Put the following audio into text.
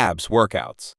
abs workouts.